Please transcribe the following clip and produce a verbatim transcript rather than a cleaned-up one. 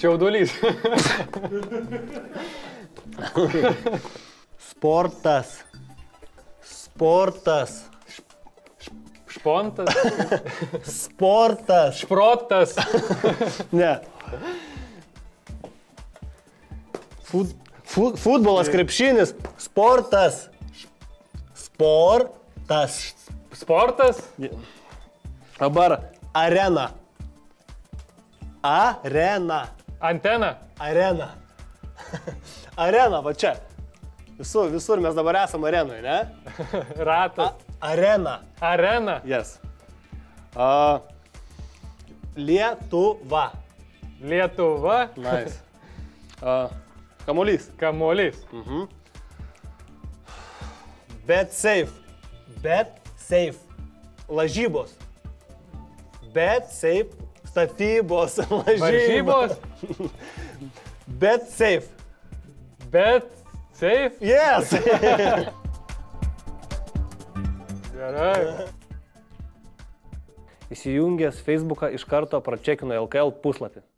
Čiaudulys. Sportas. Sportas. Špontas. Sportas. Šprotas. Ne. Fut, fut, futbolas, krepšinis. Sportas. Sportas. Sportas. Dabar arena. Arena. Antena. Arena. Arena, va čia. Visur, visur mes dabar esam arenui, ne? Ratas. A, arena. Arena. Yes. A, Lietuva. Lietuva. Nice. A, kamuolys. Kamuolys. Mhm. Bet safe. Bet safe. Lažybos. Bet safe. Statybos. Lažybos. Bet safe. Bet safe? Yes. Gerai. Įsijungęs Facebooką iš karto pračekino L K L puslapį.